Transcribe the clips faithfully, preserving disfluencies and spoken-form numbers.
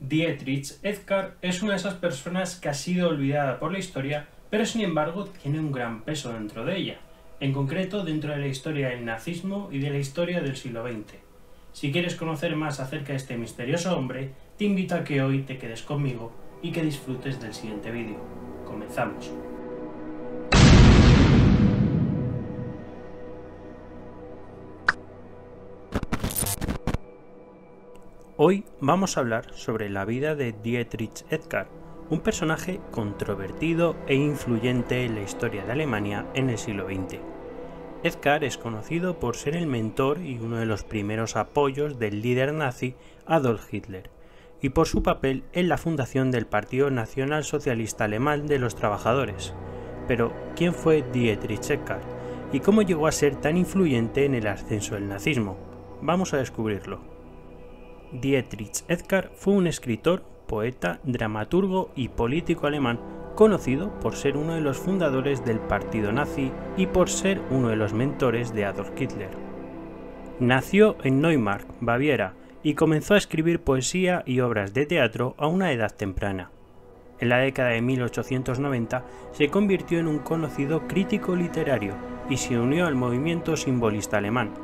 Dietrich Eckart es una de esas personas que ha sido olvidada por la historia, pero sin embargo tiene un gran peso dentro de ella, en concreto dentro de la historia del nazismo y de la historia del siglo veinte. Si quieres conocer más acerca de este misterioso hombre, te invito a que hoy te quedes conmigo y que disfrutes del siguiente vídeo. Comenzamos. Hoy vamos a hablar sobre la vida de Dietrich Eckart, un personaje controvertido e influyente en la historia de Alemania en el siglo veinte. Eckart es conocido por ser el mentor y uno de los primeros apoyos del líder nazi Adolf Hitler, y por su papel en la fundación del Partido Nacional Socialista Alemán de los Trabajadores. Pero, ¿quién fue Dietrich Eckart? ¿Y cómo llegó a ser tan influyente en el ascenso del nazismo? Vamos a descubrirlo. Dietrich Eckart fue un escritor, poeta, dramaturgo y político alemán, conocido por ser uno de los fundadores del Partido Nazi y por ser uno de los mentores de Adolf Hitler. Nació en Neumark, Baviera, y comenzó a escribir poesía y obras de teatro a una edad temprana. En la década de mil ochocientos noventa se convirtió en un conocido crítico literario y se unió al movimiento simbolista alemán.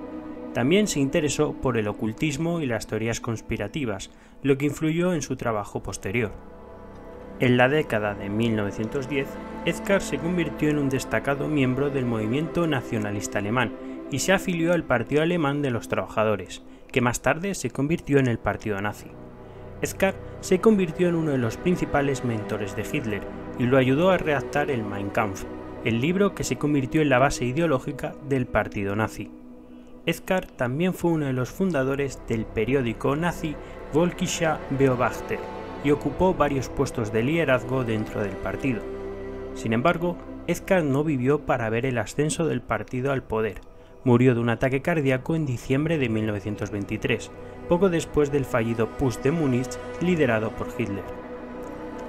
También se interesó por el ocultismo y las teorías conspirativas, lo que influyó en su trabajo posterior. En la década de mil novecientos diez, Eckart se convirtió en un destacado miembro del movimiento nacionalista alemán y se afilió al Partido Alemán de los Trabajadores, que más tarde se convirtió en el Partido Nazi. Eckart se convirtió en uno de los principales mentores de Hitler y lo ayudó a redactar el Mein Kampf, el libro que se convirtió en la base ideológica del Partido Nazi. Eckart también fue uno de los fundadores del periódico nazi Völkischer Beobachter y ocupó varios puestos de liderazgo dentro del partido. Sin embargo, Eckart no vivió para ver el ascenso del partido al poder. Murió de un ataque cardíaco en diciembre de mil novecientos veintitrés, poco después del fallido Putsch de Múnich liderado por Hitler.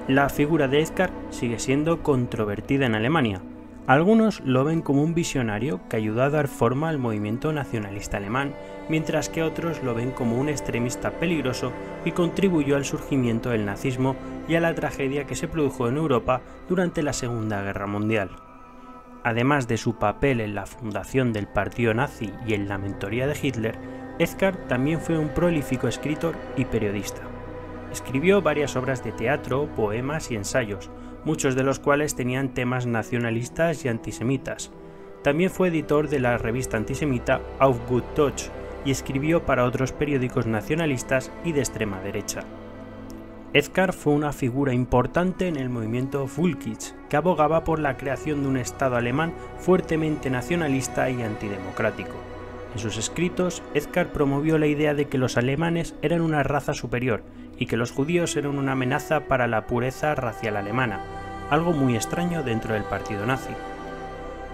La figura de Eckart sigue siendo controvertida en Alemania. Algunos lo ven como un visionario que ayudó a dar forma al movimiento nacionalista alemán, mientras que otros lo ven como un extremista peligroso que contribuyó al surgimiento del nazismo y a la tragedia que se produjo en Europa durante la Segunda Guerra Mundial. Además de su papel en la fundación del Partido Nazi y en la mentoría de Hitler, Eckart también fue un prolífico escritor y periodista. Escribió varias obras de teatro, poemas y ensayos, muchos de los cuales tenían temas nacionalistas y antisemitas. También fue editor de la revista antisemita Auf Gut Deutsch y escribió para otros periódicos nacionalistas y de extrema derecha. Eckart fue una figura importante en el movimiento Völkisch, que abogaba por la creación de un Estado alemán fuertemente nacionalista y antidemocrático. En sus escritos, Eckart promovió la idea de que los alemanes eran una raza superior y que los judíos eran una amenaza para la pureza racial alemana, algo muy extraño dentro del partido nazi.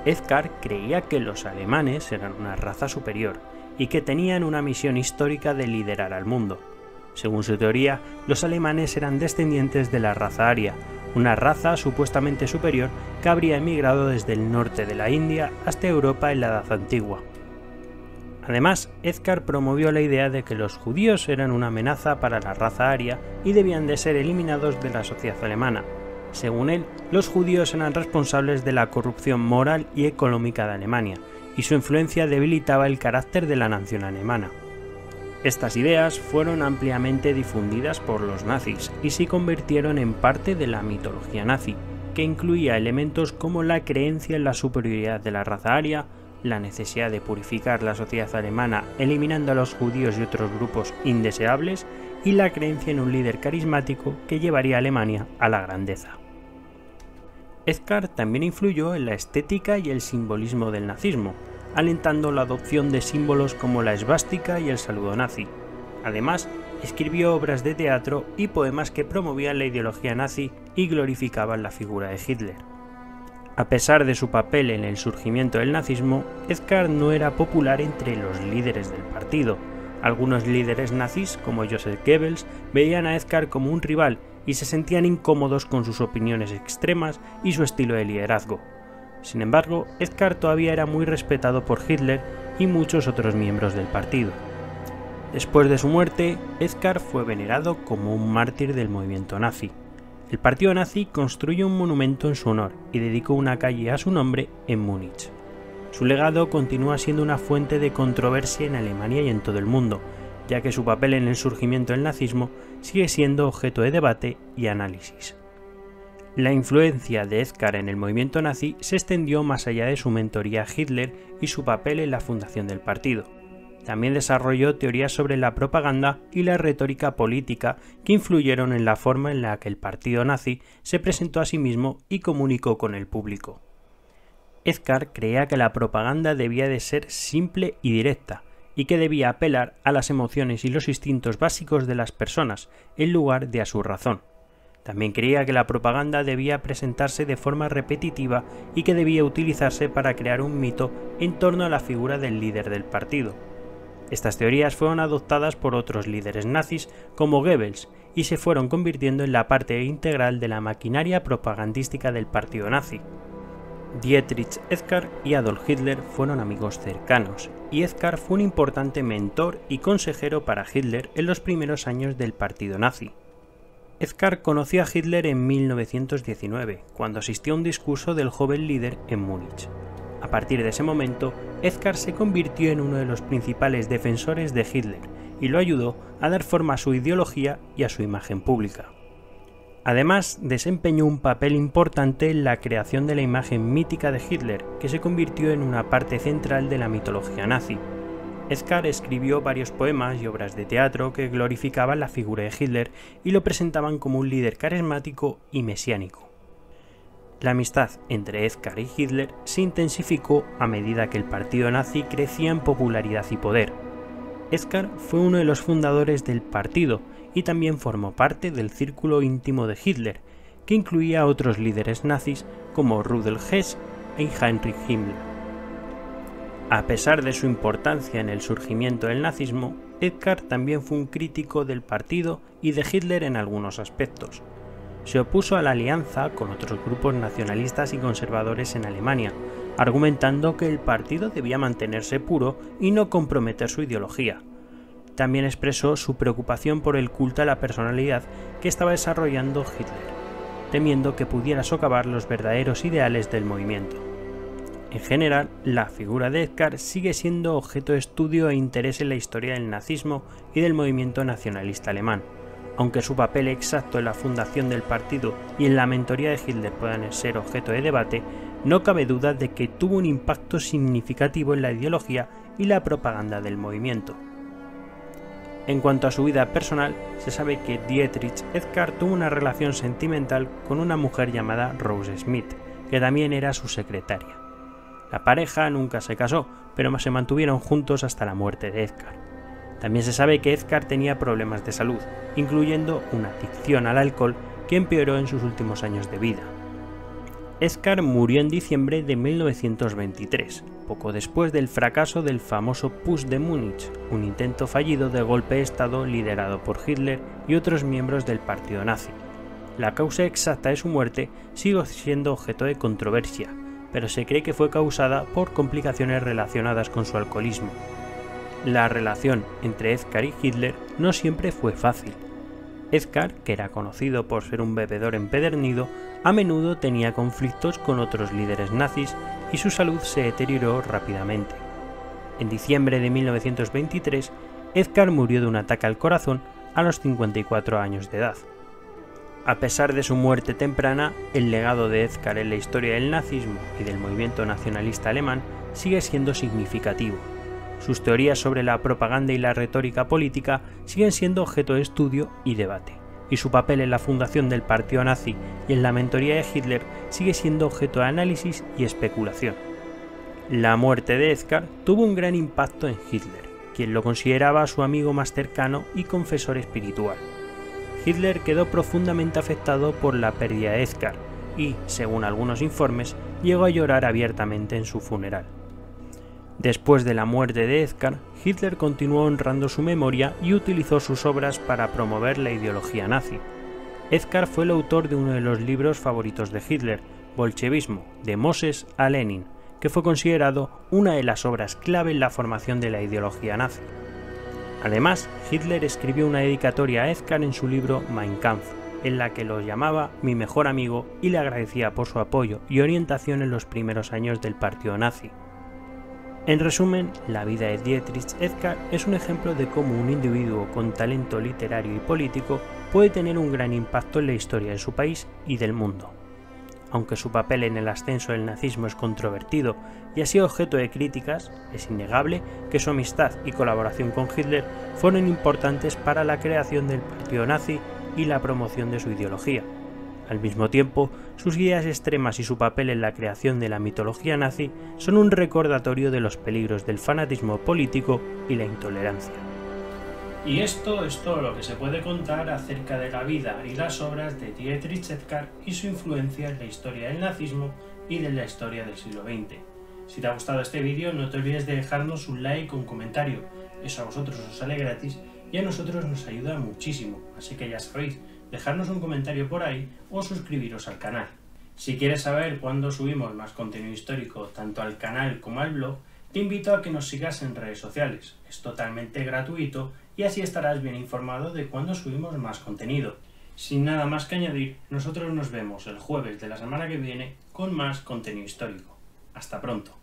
Eckart creía que los alemanes eran una raza superior y que tenían una misión histórica de liderar al mundo. Según su teoría, los alemanes eran descendientes de la raza aria, una raza supuestamente superior que habría emigrado desde el norte de la India hasta Europa en la Edad Antigua. Además, Eckart promovió la idea de que los judíos eran una amenaza para la raza aria y debían de ser eliminados de la sociedad alemana. Según él, los judíos eran responsables de la corrupción moral y económica de Alemania, y su influencia debilitaba el carácter de la nación alemana. Estas ideas fueron ampliamente difundidas por los nazis y se convirtieron en parte de la mitología nazi, que incluía elementos como la creencia en la superioridad de la raza aria, la necesidad de purificar la sociedad alemana eliminando a los judíos y otros grupos indeseables y la creencia en un líder carismático que llevaría a Alemania a la grandeza. Eckart también influyó en la estética y el simbolismo del nazismo, alentando la adopción de símbolos como la esvástica y el saludo nazi. Además, escribió obras de teatro y poemas que promovían la ideología nazi y glorificaban la figura de Hitler. A pesar de su papel en el surgimiento del nazismo, Eckart no era popular entre los líderes del partido. Algunos líderes nazis, como Joseph Goebbels, veían a Eckart como un rival y se sentían incómodos con sus opiniones extremas y su estilo de liderazgo. Sin embargo, Eckart todavía era muy respetado por Hitler y muchos otros miembros del partido. Después de su muerte, Eckart fue venerado como un mártir del movimiento nazi. El partido nazi construyó un monumento en su honor y dedicó una calle a su nombre en Múnich. Su legado continúa siendo una fuente de controversia en Alemania y en todo el mundo, ya que su papel en el surgimiento del nazismo sigue siendo objeto de debate y análisis. La influencia de Eckart en el movimiento nazi se extendió más allá de su mentoría a Hitler y su papel en la fundación del partido. También desarrolló teorías sobre la propaganda y la retórica política que influyeron en la forma en la que el partido nazi se presentó a sí mismo y comunicó con el público. Eckart creía que la propaganda debía de ser simple y directa, y que debía apelar a las emociones y los instintos básicos de las personas, en lugar de a su razón. También creía que la propaganda debía presentarse de forma repetitiva y que debía utilizarse para crear un mito en torno a la figura del líder del partido. Estas teorías fueron adoptadas por otros líderes nazis como Goebbels y se fueron convirtiendo en la parte integral de la maquinaria propagandística del partido nazi. Dietrich Eckart y Adolf Hitler fueron amigos cercanos, y Eckart fue un importante mentor y consejero para Hitler en los primeros años del partido nazi. Eckart conoció a Hitler en mil novecientos diecinueve, cuando asistió a un discurso del joven líder en Múnich. A partir de ese momento, Eckart se convirtió en uno de los principales defensores de Hitler y lo ayudó a dar forma a su ideología y a su imagen pública. Además, desempeñó un papel importante en la creación de la imagen mítica de Hitler, que se convirtió en una parte central de la mitología nazi. Eckart escribió varios poemas y obras de teatro que glorificaban la figura de Hitler y lo presentaban como un líder carismático y mesiánico. La amistad entre Eckart y Hitler se intensificó a medida que el partido nazi crecía en popularidad y poder. Eckart fue uno de los fundadores del partido y también formó parte del círculo íntimo de Hitler, que incluía a otros líderes nazis como Rudolf Hess y Heinrich Himmler. A pesar de su importancia en el surgimiento del nazismo, Eckart también fue un crítico del partido y de Hitler en algunos aspectos. Se opuso a la alianza con otros grupos nacionalistas y conservadores en Alemania, argumentando que el partido debía mantenerse puro y no comprometer su ideología. También expresó su preocupación por el culto a la personalidad que estaba desarrollando Hitler, temiendo que pudiera socavar los verdaderos ideales del movimiento. En general, la figura de Eckart sigue siendo objeto de estudio e interés en la historia del nazismo y del movimiento nacionalista alemán. Aunque su papel exacto en la fundación del partido y en la mentoría de Hitler puedan ser objeto de debate, no cabe duda de que tuvo un impacto significativo en la ideología y la propaganda del movimiento. En cuanto a su vida personal, se sabe que Dietrich Eckart tuvo una relación sentimental con una mujer llamada Rose Smith, que también era su secretaria. La pareja nunca se casó, pero se mantuvieron juntos hasta la muerte de Eckart. También se sabe que Eckart tenía problemas de salud, incluyendo una adicción al alcohol que empeoró en sus últimos años de vida. Eckart murió en diciembre de mil novecientos veintitrés, poco después del fracaso del famoso Putsch de Múnich, un intento fallido de golpe de Estado liderado por Hitler y otros miembros del partido nazi. La causa exacta de su muerte sigue siendo objeto de controversia, pero se cree que fue causada por complicaciones relacionadas con su alcoholismo. La relación entre Eckart y Hitler no siempre fue fácil. Eckart, que era conocido por ser un bebedor empedernido, a menudo tenía conflictos con otros líderes nazis y su salud se deterioró rápidamente. En diciembre de mil novecientos veintitrés, Eckart murió de un ataque al corazón a los cincuenta y cuatro años de edad. A pesar de su muerte temprana, el legado de Eckart en la historia del nazismo y del movimiento nacionalista alemán sigue siendo significativo. Sus teorías sobre la propaganda y la retórica política siguen siendo objeto de estudio y debate, y su papel en la fundación del partido nazi y en la mentoría de Hitler sigue siendo objeto de análisis y especulación. La muerte de Eckart tuvo un gran impacto en Hitler, quien lo consideraba su amigo más cercano y confesor espiritual. Hitler quedó profundamente afectado por la pérdida de Eckart y, según algunos informes, llegó a llorar abiertamente en su funeral. Después de la muerte de Eckart, Hitler continuó honrando su memoria y utilizó sus obras para promover la ideología nazi. Eckart fue el autor de uno de los libros favoritos de Hitler, Bolchevismo, de Moisés a Lenin, que fue considerado una de las obras clave en la formación de la ideología nazi. Además, Hitler escribió una dedicatoria a Eckart en su libro Mein Kampf, en la que los llamaba mi mejor amigo y le agradecía por su apoyo y orientación en los primeros años del partido nazi. En resumen, la vida de Dietrich Eckart es un ejemplo de cómo un individuo con talento literario y político puede tener un gran impacto en la historia de su país y del mundo. Aunque su papel en el ascenso del nazismo es controvertido y ha sido objeto de críticas, es innegable que su amistad y colaboración con Hitler fueron importantes para la creación del partido nazi y la promoción de su ideología. Al mismo tiempo, sus ideas extremas y su papel en la creación de la mitología nazi son un recordatorio de los peligros del fanatismo político y la intolerancia. Y esto es todo lo que se puede contar acerca de la vida y las obras de Dietrich Eckart y su influencia en la historia del nazismo y de la historia del siglo veinte. Si te ha gustado este vídeo, no te olvides de dejarnos un like o un comentario, eso a vosotros os sale gratis y a nosotros nos ayuda muchísimo, así que ya sabéis, dejadnos un comentario por ahí o suscribiros al canal. Si quieres saber cuándo subimos más contenido histórico tanto al canal como al blog, te invito a que nos sigas en redes sociales, es totalmente gratuito y así estarás bien informado de cuándo subimos más contenido. Sin nada más que añadir, nosotros nos vemos el jueves de la semana que viene con más contenido histórico. Hasta pronto.